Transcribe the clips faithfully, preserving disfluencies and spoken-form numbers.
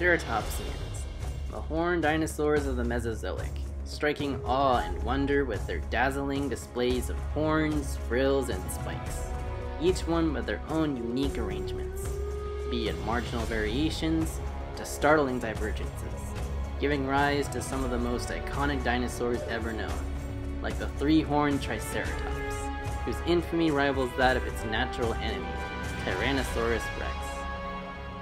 Ceratopsians, the horned dinosaurs of the Mesozoic, striking awe and wonder with their dazzling displays of horns, frills, and spikes, each one with their own unique arrangements, be it marginal variations to startling divergences, giving rise to some of the most iconic dinosaurs ever known, like the three-horned Triceratops, whose infamy rivals that of its natural enemy, Tyrannosaurus Rex.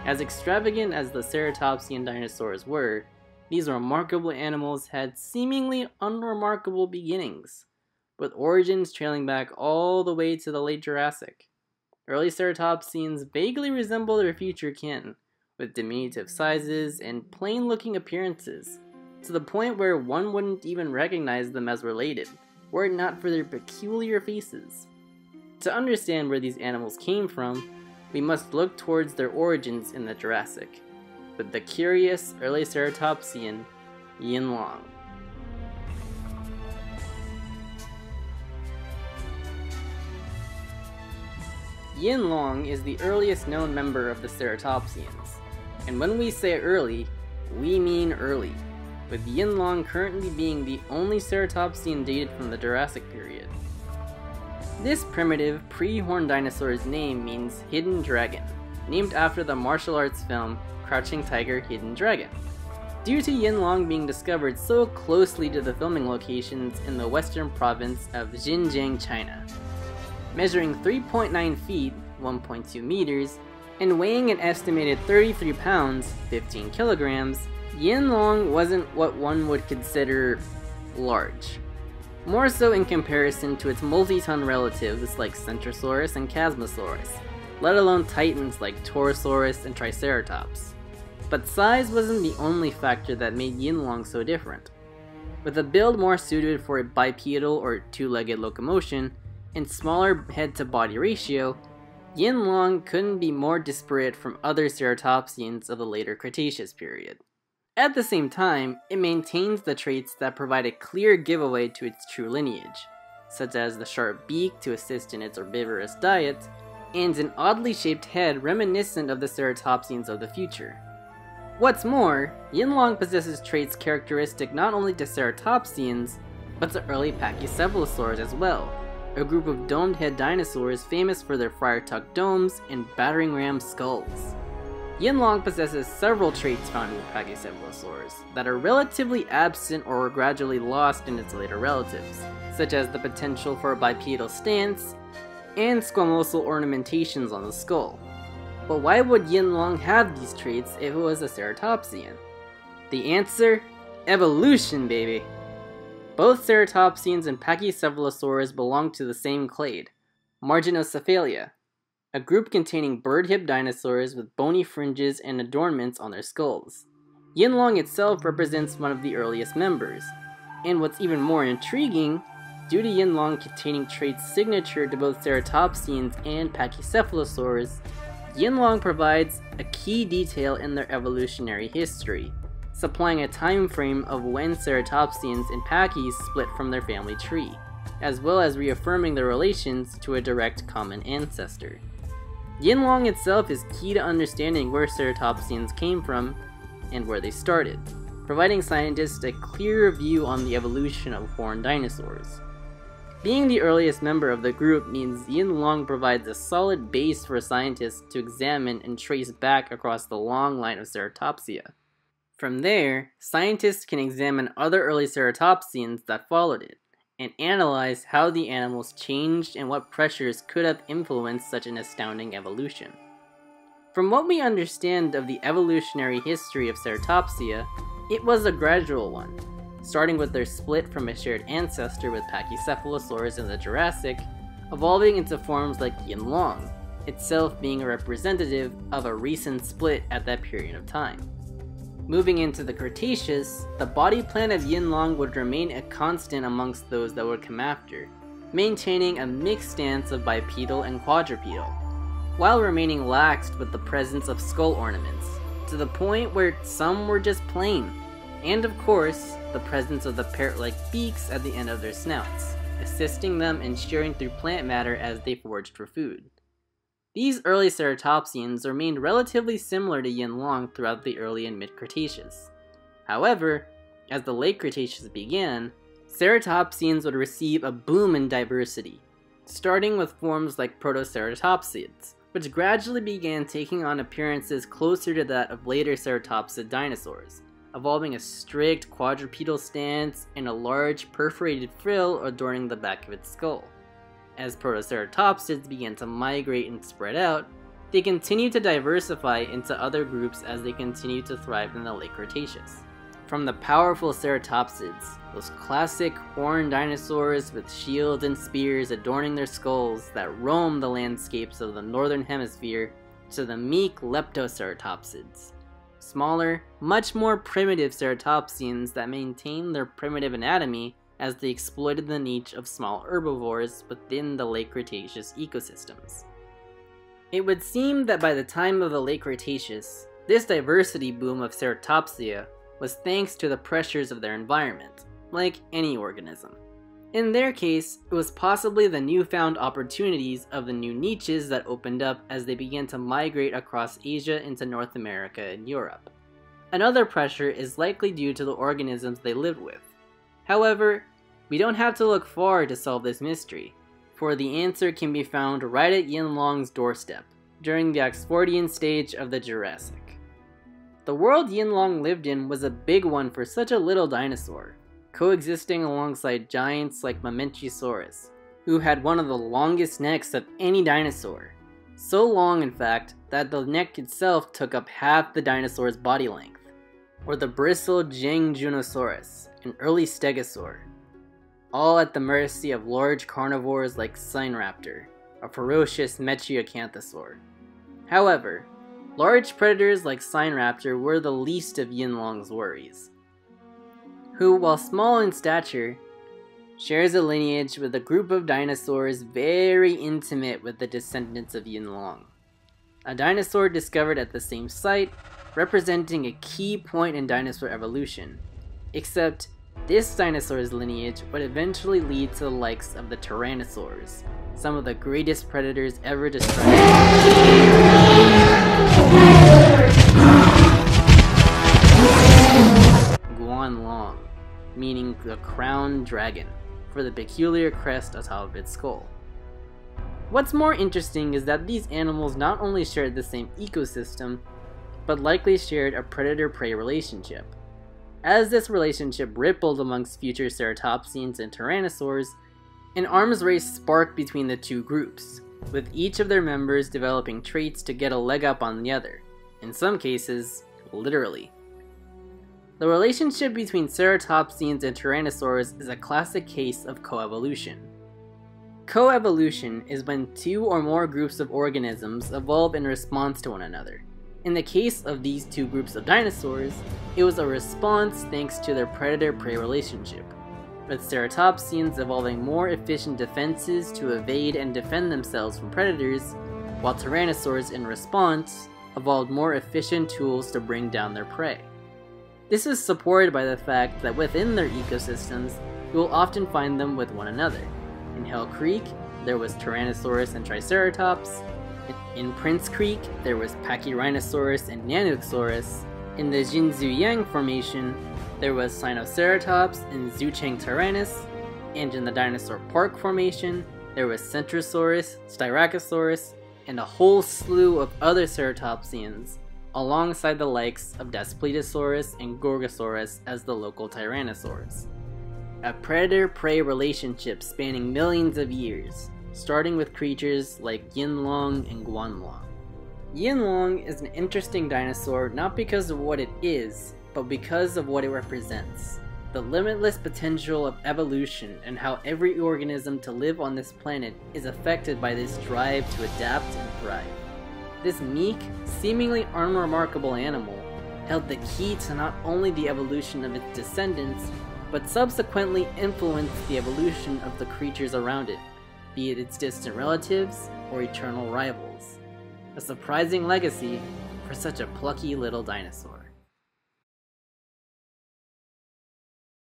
As extravagant as the Ceratopsian dinosaurs were, these remarkable animals had seemingly unremarkable beginnings, with origins trailing back all the way to the late Jurassic. Early Ceratopsians vaguely resemble their future kin, with diminutive sizes and plain-looking appearances, to the point where one wouldn't even recognize them as related, were it not for their peculiar faces. To understand where these animals came from, we must look towards their origins in the Jurassic, with the curious early Ceratopsian, Yinlong. Yinlong is the earliest known member of the Ceratopsians, and when we say early, we mean early, with Yinlong currently being the only Ceratopsian dated from the Jurassic period. This primitive, pre-horned dinosaur's name means Hidden Dragon, named after the martial arts film Crouching Tiger, Hidden Dragon. Due to Yinlong being discovered so closely to the filming locations in the western province of Xinjiang, China, measuring three point nine feet, one point two meters, and weighing an estimated thirty-three pounds, fifteen kilograms, Yinlong wasn't what one would consider large, more so in comparison to its multi-ton relatives like Centrosaurus and Chasmosaurus, let alone titans like Torosaurus and Triceratops. But size wasn't the only factor that made Yinlong so different. With a build more suited for a bipedal or two-legged locomotion and smaller head-to-body ratio, Yinlong couldn't be more disparate from other Ceratopsians of the later Cretaceous period. At the same time, it maintains the traits that provide a clear giveaway to its true lineage, such as the sharp beak to assist in its herbivorous diet, and an oddly shaped head reminiscent of the Ceratopsians of the future. What's more, Yinlong possesses traits characteristic not only to Ceratopsians, but to early Pachycephalosaurs as well, a group of domed-head dinosaurs famous for their friar-tuck domes and battering ram skulls. Yinlong possesses several traits found in Pachycephalosaurs that are relatively absent or were gradually lost in its later relatives, such as the potential for a bipedal stance and squamosal ornamentations on the skull. But why would Yinlong have these traits if it was a Ceratopsian? The answer? Evolution, baby! Both Ceratopsians and Pachycephalosaurs belong to the same clade, Marginocephalia, a group containing bird-hip dinosaurs with bony fringes and adornments on their skulls. Yinlong itself represents one of the earliest members, and what's even more intriguing, due to Yinlong containing traits signature to both Ceratopsians and Pachycephalosaurs, Yinlong provides a key detail in their evolutionary history, supplying a time frame of when Ceratopsians and Pachys split from their family tree, as well as reaffirming their relations to a direct common ancestor. Yinlong itself is key to understanding where Ceratopsians came from and where they started, providing scientists a clearer view on the evolution of horned dinosaurs. Being the earliest member of the group means Yinlong provides a solid base for scientists to examine and trace back across the long line of Ceratopsia. From there, scientists can examine other early Ceratopsians that followed it, and analyze how the animals changed and what pressures could have influenced such an astounding evolution. From what we understand of the evolutionary history of Ceratopsia, it was a gradual one, starting with their split from a shared ancestor with Pachycephalosaurs in the Jurassic, evolving into forms like Yinlong, itself being a representative of a recent split at that period of time. Moving into the Cretaceous, the body plan of Yinlong would remain a constant amongst those that would come after, maintaining a mixed stance of bipedal and quadrupedal, while remaining laxed with the presence of skull ornaments, to the point where some were just plain, and of course, the presence of the parrot-like beaks at the end of their snouts, assisting them in shearing through plant matter as they foraged for food. These early ceratopsians remained relatively similar to Yinlong throughout the early and mid-Cretaceous. However, as the late Cretaceous began, ceratopsians would receive a boom in diversity, starting with forms like Protoceratopsids, which gradually began taking on appearances closer to that of later ceratopsid dinosaurs, evolving a strict quadrupedal stance and a large perforated frill adorning the back of its skull. As Protoceratopsids began to migrate and spread out, they continued to diversify into other groups as they continued to thrive in the late Cretaceous. From the powerful ceratopsids, those classic horned dinosaurs with shields and spears adorning their skulls that roam the landscapes of the northern hemisphere, to the meek leptoceratopsids, smaller, much more primitive ceratopsians that maintained their primitive anatomy as they exploited the niche of small herbivores within the late Cretaceous ecosystems. It would seem that by the time of the late Cretaceous, this diversity boom of ceratopsia was thanks to the pressures of their environment, like any organism. In their case, it was possibly the newfound opportunities of the new niches that opened up as they began to migrate across Asia into North America and Europe. Another pressure is likely due to the organisms they lived with. However, we don't have to look far to solve this mystery, for the answer can be found right at Yinlong's doorstep, during the Oxfordian stage of the Jurassic. The world Yinlong lived in was a big one for such a little dinosaur, coexisting alongside giants like Mamenchisaurus, who had one of the longest necks of any dinosaur. So long, in fact, that the neck itself took up half the dinosaur's body length. Or the bristled Jiangjunosaurus, an early stegosaur, all at the mercy of large carnivores like Sinraptor, a ferocious Metriacanthosaur. However, large predators like Sinraptor were the least of Yinlong's worries, who, while small in stature, shares a lineage with a group of dinosaurs very intimate with the descendants of Yinlong. A dinosaur discovered at the same site, representing a key point in dinosaur evolution, except this dinosaur's lineage would eventually lead to the likes of the Tyrannosaurs, some of the greatest predators ever described. Guanlong, meaning the crowned dragon, for the peculiar crest atop its skull. What's more interesting is that these animals not only shared the same ecosystem, but likely shared a predator-prey relationship. As this relationship rippled amongst future ceratopsians and tyrannosaurs, an arms race sparked between the two groups, with each of their members developing traits to get a leg up on the other, in some cases, literally. The relationship between ceratopsians and tyrannosaurs is a classic case of coevolution. Coevolution is when two or more groups of organisms evolve in response to one another. In the case of these two groups of dinosaurs, it was a response thanks to their predator-prey relationship, with ceratopsians evolving more efficient defenses to evade and defend themselves from predators, while tyrannosaurs in response evolved more efficient tools to bring down their prey. This is supported by the fact that within their ecosystems, you will often find them with one another. In Hell Creek, there was Tyrannosaurus and Triceratops. In Prince Creek, there was Pachyrhinosaurus and Nanuqsaurus. In the Jinzuyang Formation, there was Sinoceratops and Zhuchengtyrannus. And in the Dinosaur Park Formation, there was Centrosaurus, Styracosaurus, and a whole slew of other ceratopsians, alongside the likes of Despletosaurus and Gorgosaurus as the local tyrannosaurs. A predator-prey relationship spanning millions of years, starting with creatures like Yinlong and Guanlong. Yinlong is an interesting dinosaur not because of what it is, but because of what it represents. The limitless potential of evolution and how every organism to live on this planet is affected by this drive to adapt and thrive. This meek, seemingly unremarkable animal held the key to not only the evolution of its descendants, but subsequently influenced the evolution of the creatures around it, be it its distant relatives or eternal rivals. A surprising legacy for such a plucky little dinosaur.